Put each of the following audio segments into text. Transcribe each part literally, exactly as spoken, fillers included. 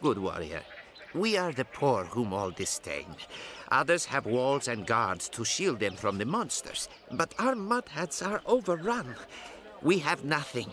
good warrior. We are the poor whom all disdain. Others have walls and guards to shield them from the monsters, but our mud huts are overrun. We have nothing.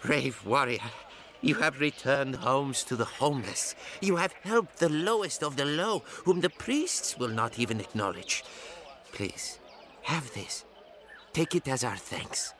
Brave warrior, you have returned homes to the homeless. You have helped the lowest of the low, whom the priests will not even acknowledge. Please, have this. Take it as our thanks.